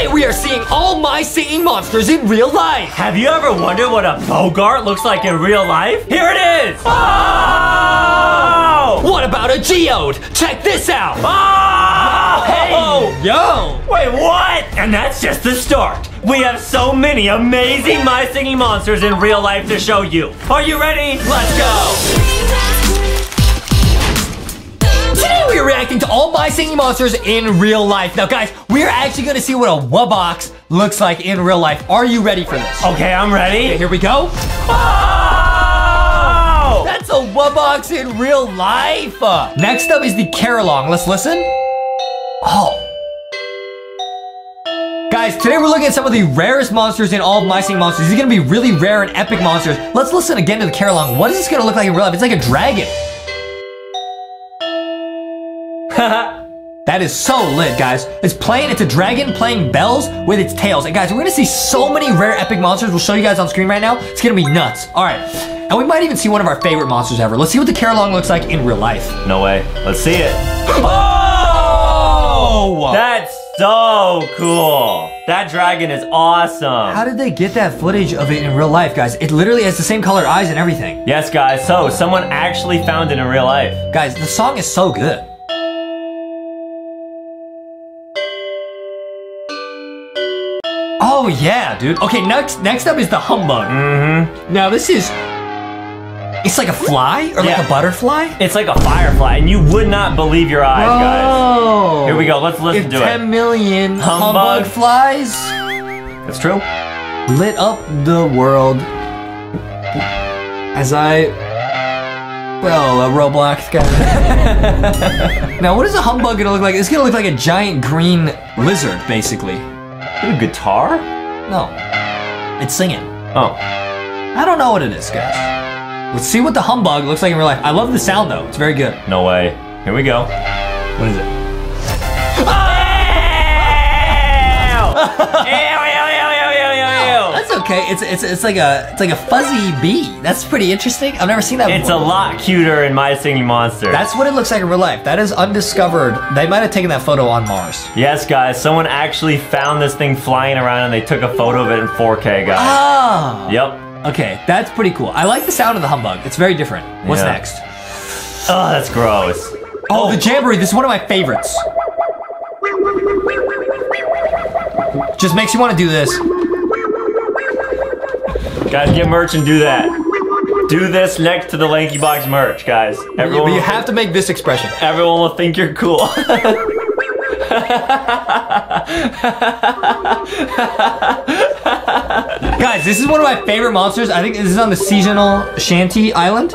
Today we are seeing all My Singing Monsters in real life. Have you ever wondered what a Bogart looks like in real life? Here it is! Oh! What about a Geode? Check this out! Oh! Hey! Oh, yo! Wait, what? And that's just the start. We have so many amazing My Singing Monsters in real life to show you. Are you ready? Let's go! Today we are reacting to all My Singing Monsters in real life. Now guys, we are actually going to see what a Wub-box looks like in real life. Are you ready for this? Okay, I'm ready. Okay, here we go. Oh! That's a Wub-box in real life. Next up is the Carillon. Let's listen. Oh. Guys, today we're looking at some of the rarest monsters in all of My Singing Monsters. These are going to be really rare and epic monsters. Let's listen again to the Carillon. What is this going to look like in real life? It's like a dragon. That is so lit, guys. It's a dragon playing bells with its tails. And guys, we're gonna see so many rare epic monsters. We'll show you guys on screen right now. It's gonna be nuts. All right, and we might even see one of our favorite monsters ever. Let's see what the Carillon looks like in real life. No way. Let's see it. Oh! That's so cool. That dragon is awesome. How did they get that footage of it in real life, guys? It literally has the same color eyes and everything. Yes, guys. So someone actually found it in real life. Guys, the song is so good. Oh yeah, dude. Okay, next up is the Humbug. Mm-hmm. Now this is, it's like a fly or like a butterfly? It's like a firefly, and you would not believe your eyes, guys. Here we go, let's listen to it. 10 million humbug flies. That's true. Lit up the world as a Roblox guy. Now what is a Humbug gonna look like? It's gonna look like a giant green lizard, basically. A guitar? No. It's singing. Oh. I don't know what it is, guys. Let's see what the Humbug looks like in real life. I love the sound, though. It's very good. No way. Here we go. What is it? Oh! Ew. That's okay. It's like a fuzzy bee. That's pretty interesting. I've never seen that before. It's a lot cuter in My Singing Monsters. That's what it looks like in real life. That is undiscovered. They might have taken that photo on Mars. Yes, guys. Someone actually found this thing flying around and they took a photo of it in 4K, guys. Oh. Yep. Okay, that's pretty cool. I like the sound of the Humbug. It's very different. What's next? Oh, that's gross. Oh, the Jamboree. This is one of my favorites. Just makes you want to do this. Guys, get merch and do that. Do this next to the Lanky Box merch, guys. Everyone, you have to make this expression. Everyone will think you're cool. Guys, this is one of my favorite monsters. I think this is on the seasonal Shanty Island.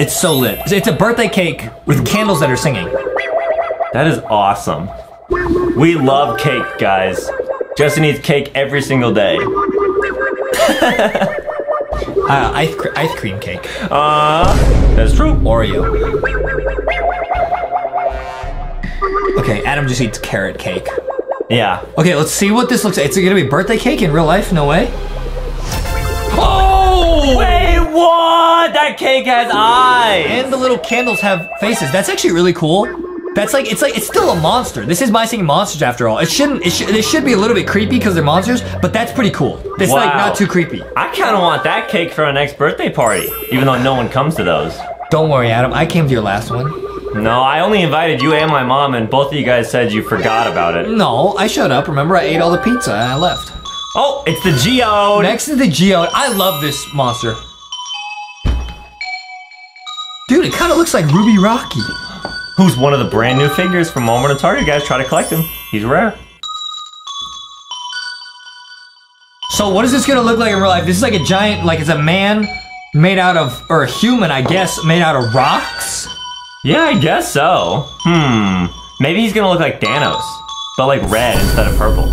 It's so lit. It's a birthday cake with candles that are singing. That is awesome. We love cake, guys. Justin eats cake every single day. Ice cream cake. That's true. Oreo. Okay, Adam just eats carrot cake. Yeah. Okay, let's see what this looks like. It's gonna be birthday cake in real life? No way. Oh! Wait, what? That cake has eyes. And the little candles have faces. That's actually really cool. That's like it's still a monster. This is My Singing Monsters after all. It should be a little bit creepy because they're monsters, but that's pretty cool. It's like not too creepy. I kind of want that cake for our next birthday party, even though no one comes to those. Don't worry, Adam. I came to your last one. No, I only invited you and my mom, and both of you guys said you forgot about it. No, I showed up. Remember, I ate all the pizza and I left. Oh, it's the Geode. Next is the Geode. I love this monster. Dude, it kind of looks like Ruby Rocky. Who's one of the brand new figures from Walmart and Target, guys. Try to collect him. He's rare. So what is this gonna look like in real life? This is like a giant, like it's a man made out of, or a human, I guess, made out of rocks? Yeah, I guess so. Maybe he's gonna look like Thanos, but like red instead of purple.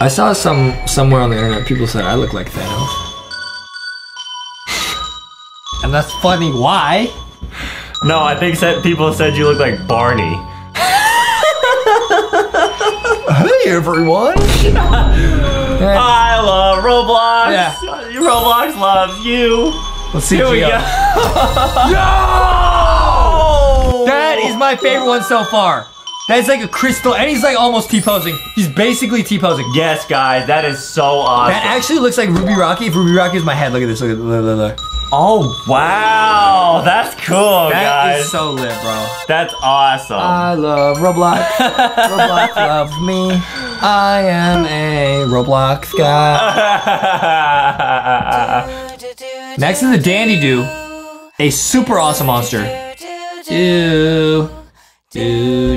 I saw somewhere on the internet, people said I look like Thanos. And that's funny. Why? No, I think people said you look like Barney. Hey, everyone. I love Roblox. Yeah. Roblox loves you. Let's see. Here we go. Yo! That is my favorite one so far. That's like a crystal, and he's like almost T-posing. He's basically T-posing. Yes, guys, that is so awesome. That actually looks like Ruby Rocky. If Ruby Rocky is my head, look at this. Look at look. Oh, wow. That's cool, guys. That is so lit, bro. That's awesome. I love Roblox. Roblox loves me. I am a Roblox guy. Next is a Dandydoo, a super awesome monster. Okay. Go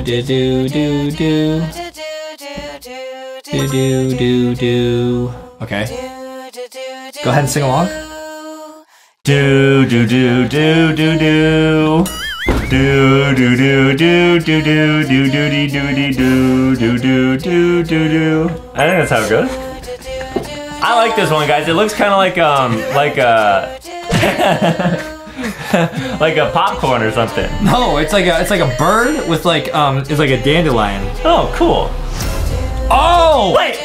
ahead and sing along. Do do do do do do. Do do do do do do do do do do do do do. I think that's how it goes. I like this one, guys. It looks kind of like a popcorn or something. No, it's like a bird with it's like a dandelion. Oh, cool. Oh wait,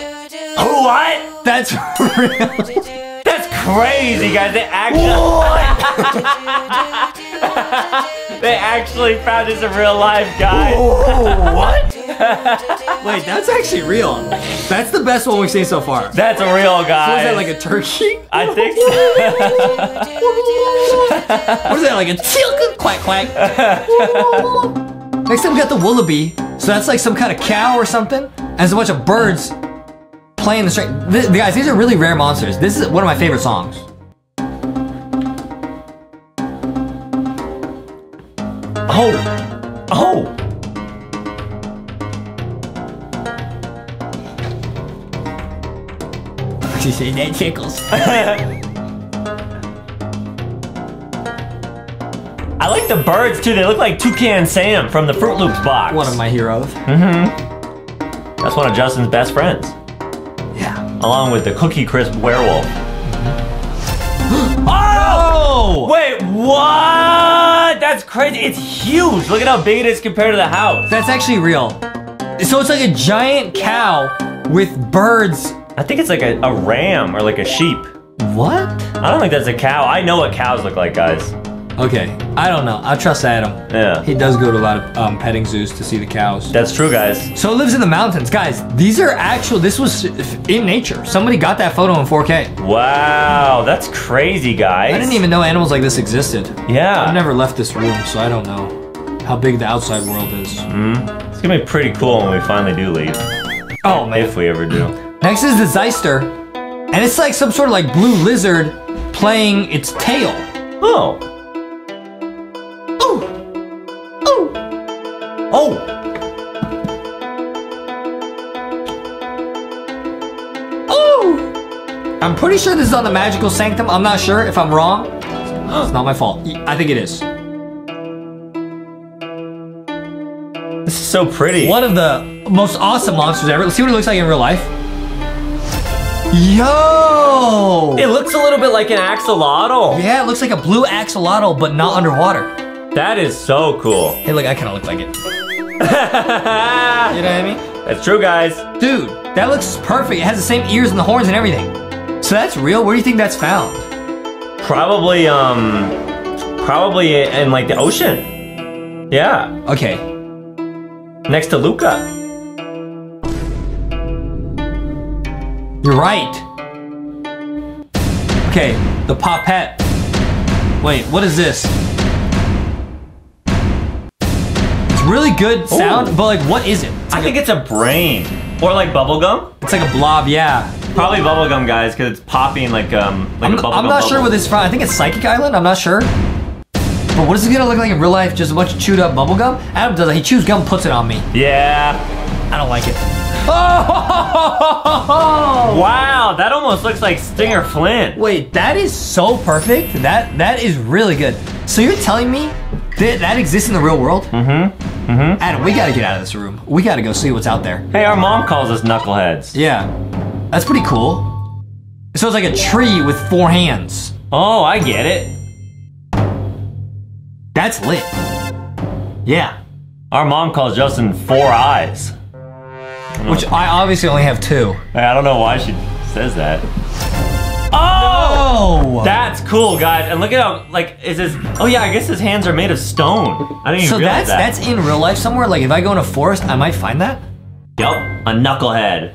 what? That's really. Crazy, guys, they actually they actually found this in real life, guys. Whoa, what? Wait, that's actually real. That's the best one we've seen so far. That's real, guys. So is that like a turkey? I think so. What is that, like a chicken? Quack, quack. Next time we got the Wullaby. So that's like some kind of cow or something. And there's a bunch of birds playing the string. Guys, these are really rare monsters. This is one of my favorite songs. Oh! Oh! She said that tickles. I like the birds too. They look like Toucan Sam from the Fruit Loops box. One of my heroes. Mm-hmm. That's one of Justin's best friends. Along with the Cookie Crisp werewolf. Oh! Wait, what? That's crazy. It's huge. Look at how big it is compared to the house. That's actually real. So it's like a giant cow with birds. I think it's like a ram or like a sheep. What? I don't think that's a cow. I know what cows look like, guys. Okay, I don't know. I trust Adam. Yeah. He does go to a lot of petting zoos to see the cows. That's true, guys. So it lives in the mountains. Guys, these are actual, this was in nature. Somebody got that photo in 4K. Wow, that's crazy, guys. I didn't even know animals like this existed. Yeah. I've never left this room, so I don't know how big the outside world is. Mm-hmm. It's gonna be pretty cool when we finally do leave. Oh, man. If we ever do. Next is the Zeister, and it's like some sort of like blue lizard playing its tail. Oh. Oh! Oh! I'm pretty sure this is on the Magical Sanctum. I'm not sure if I'm wrong. It's not my fault. I think it is. This is so pretty. One of the most awesome monsters ever. Let's see what it looks like in real life. Yo! It looks a little bit like an axolotl. Yeah, it looks like a blue axolotl, but not underwater. That is so cool. Hey, look, I kind of look like it. You know what I mean? That's true, guys. Dude, that looks perfect. It has the same ears and the horns and everything. So that's real? Where do you think that's found? Probably, probably in, like, the ocean. Yeah. Okay. Next to Luca. You're right. Okay, the Poppet. Wait, what is this? Really good sound, but like, what is it? I think it's a brain. Or like bubblegum? It's like a blob, yeah. Probably bubblegum, guys, because it's popping like a bubblegum. I'm not sure what this is from. I think it's Psychic Island, I'm not sure. But what is it gonna look like in real life? Just a bunch of chewed up bubblegum? Adam does that. He chews gum, puts it on me. Yeah. I don't like it. Oh! Wow, that almost looks like Stinger Flint. Wait, that is so perfect. That is really good. So you're telling me that exists in the real world? Mm-hmm. Mm-hmm. Adam, we gotta get out of this room. We gotta go see what's out there. Hey, our mom calls us knuckleheads. Yeah, that's pretty cool. So it's like a tree with four hands. Oh, I get it. That's lit. Yeah. Our mom calls Justin Four Eyes. Which I obviously only have two. I don't know why she says that. Oh! Wow! That's cool, guys. And look at how, like, is his... Oh, yeah, I guess his hands are made of stone. I didn't even realize that. So that's in real life somewhere? Like, if I go in a forest, I might find that? Yup, a knucklehead.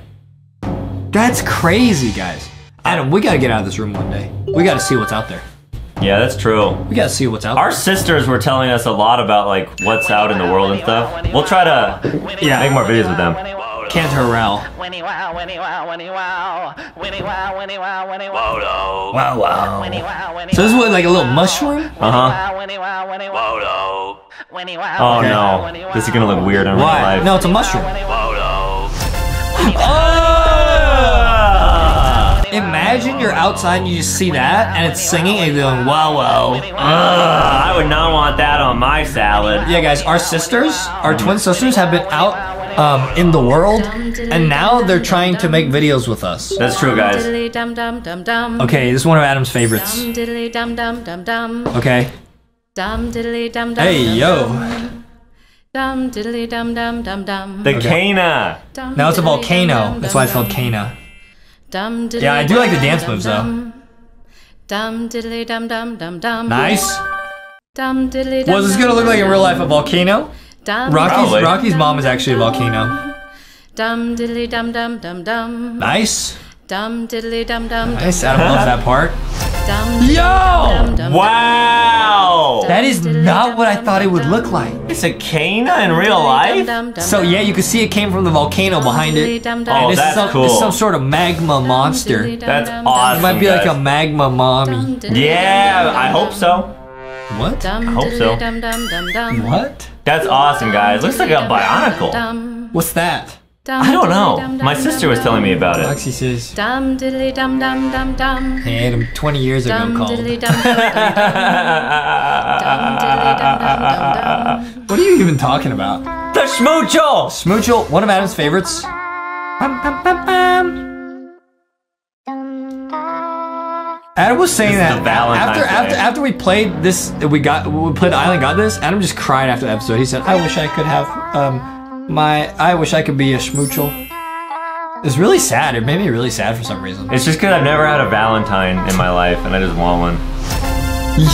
That's crazy, guys. Adam, we gotta get out of this room one day. We gotta see what's out there. Yeah, that's true. We gotta see what's out there. Our sisters were telling us a lot about, like, what's out in the world and stuff. We'll try to make more videos with them. Can't corral. Winnie wow, Winnie wow, Winnie wow, Winnie wow, Winnie wow, Winnie wow, wow, wow. So this is what, like a little mushroom? Oh no, this is gonna look weird in real life. No, it's a mushroom. Oh! Imagine you're outside and you just see that, and it's singing and you're going wow wow. I would not want that on my salad. Yeah, guys, our sisters, our twin sisters, have been out in the world, and now they're trying to make videos with us. That's true, guys. Okay, this is one of Adam's favorites. Okay. Hey, yo. The Cana. Now it's a volcano. That's why it's called Cana. Yeah, I do like the dance moves, though. Nice. Well, is this gonna look like in real life a volcano? Rocky's mom is actually a volcano. Nice. Nice. Adam loves that part. Yo! Wow! That is not what I thought it would look like. It's a Cana in real life? So yeah, you can see it came from the volcano behind it. Oh, that's cool. It's some sort of magma monster. That's awesome, it might be like a magma mommy. Yeah, I hope so. What? I hope so. What? That's awesome, guys. Looks like a Bionicle. What's that? I don't know. My sister was telling me about it. Lexi says, hey, Adam, 20 years ago called. What are you even talking about? The Schmoochel! Schmoochel, one of Adam's favorites. Adam was saying that after we played this, we played Island Got This. Adam just cried after the episode. He said, "I wish I could have I wish I could be a Schmoochel." It's really sad. It made me really sad for some reason. It's just because I've never had a Valentine in my life, and I just want one.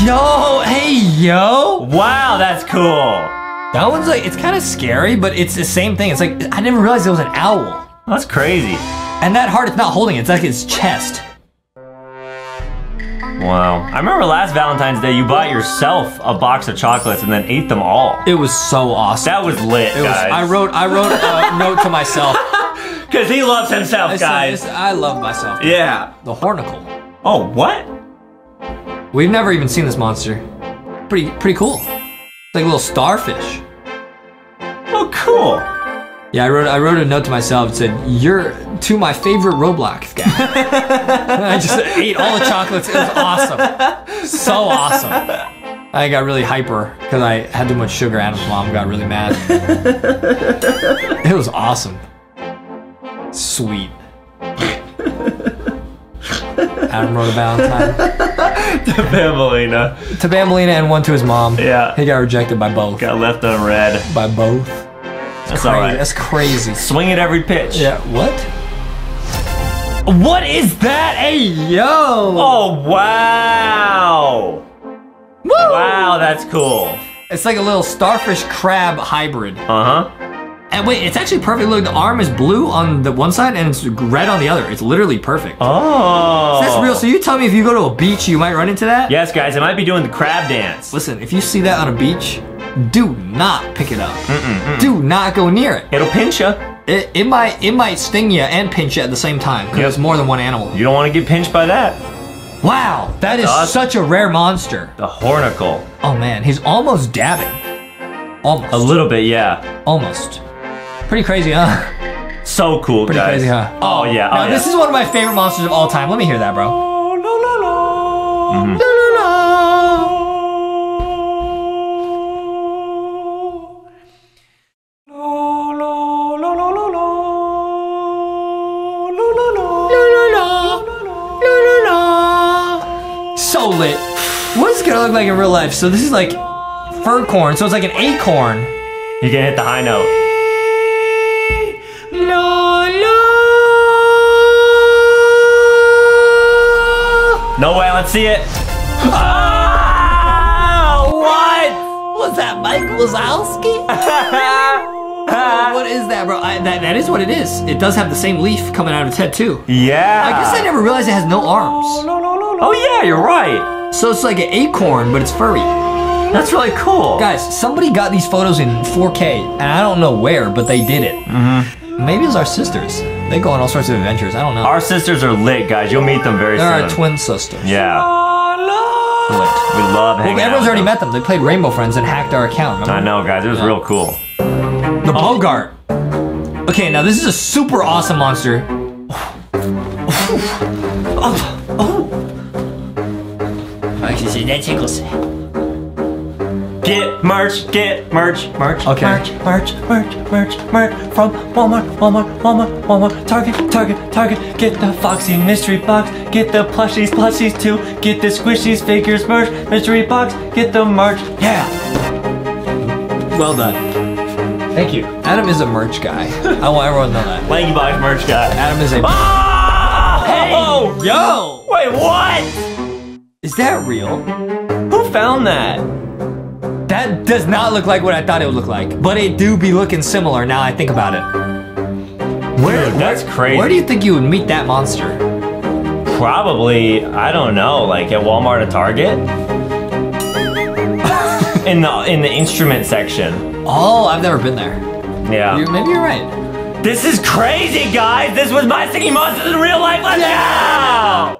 Yo, hey yo! Wow, that's cool. That one's like, it's kind of scary, but it's the same thing. It's like I never realized it was an owl. That's crazy. And that heart, it's not holding it. It's like its chest. Wow. I remember last Valentine's Day, you bought yourself a box of chocolates and then ate them all. It was so awesome. That was lit, guys. I wrote a note to myself. Because he loves himself, guys. I love myself. Yeah. The Hornacle. Oh, what? We've never even seen this monster. Pretty cool. It's like a little starfish. Oh, cool. Yeah, I wrote a note to myself and said, "You're to my favorite Roblox guy." And I just ate all the chocolates. It was awesome. So awesome. I got really hyper because I had too much sugar. Adam's mom got really mad. It was awesome. Sweet. Adam wrote a Valentine. To Bambolina. To Bambolina and one to his mom. Yeah. He got rejected by both. Got left unread. By both. That's crazy. All right. That's crazy. Swing at every pitch. Yeah. What? What is that? Hey, yo. Oh, wow. Woo! Wow, that's cool. It's like a little starfish crab hybrid. And wait, it's actually perfect. Look, the arm is blue on the one side and it's red on the other. It's literally perfect. Oh. So that's real. So you tell me if you go to a beach, you might run into that? Yes, guys. I might be doing the crab dance. Listen, if you see that on a beach, do not pick it up. Do not go near it. It'll pinch you. It might sting you and pinch you at the same time because it's more than one animal. You don't want to get pinched by that. Wow, that is such a rare monster. The Hornacle. Oh man, he's almost dabbing. Almost. A little bit, yeah. Almost. Pretty crazy, huh? So cool, guys. Pretty crazy, huh? Oh yeah. Now, this is one of my favorite monsters of all time. Let me hear that, bro. Oh, la la la. La la la. Look like in real life. So this is like Furcorn, so it's like an acorn. You can hit the high note. No, no. No way. can't see it. Oh, what? Was that Mike Wazowski? What is that, bro? That is what it is. It does have the same leaf coming out of its head, too. Yeah. I guess I never realized it has no arms. Oh, yeah, you're right. So it's like an acorn, but it's furry. That's really cool. Guys, somebody got these photos in 4K, and I don't know where, but they did it. Mm-hmm. Maybe it's our sisters. They go on all sorts of adventures. I don't know. Our sisters are lit, guys. You'll meet them very soon. They're our twin sisters. Yeah. We love hanging out. Everyone's already met them. They played Rainbow Friends and hacked our account. Remember? I know, guys. It was real cool. The Bogart. Okay, now this is a super awesome monster. Oh. I can see that tickles. Get merch, merch. Okay. Merch, merch, merch, merch. From Walmart, Walmart, Walmart, Walmart. Target, Target, Target. Get the Foxy mystery box. Get the plushies, plushies too. Get the squishies, figures, merch, mystery box. Get the merch. Yeah. Well done. Thank you. Adam is a merch guy. I want everyone to know that. Lanky Box merch guy. Adam is a... Oh! Hey! Oh, yo! Wait, what? Is that real? Who found that? That does not look like what I thought it would look like. But it do be looking similar now I think about it. Dude, that's crazy. Where do you think you would meet that monster? Probably, I don't know, like at Walmart or Target? In the instrument section. Oh, I've never been there. Yeah. Maybe you're right. This is crazy, guys. This was My Singing Monsters in real life. Let's go!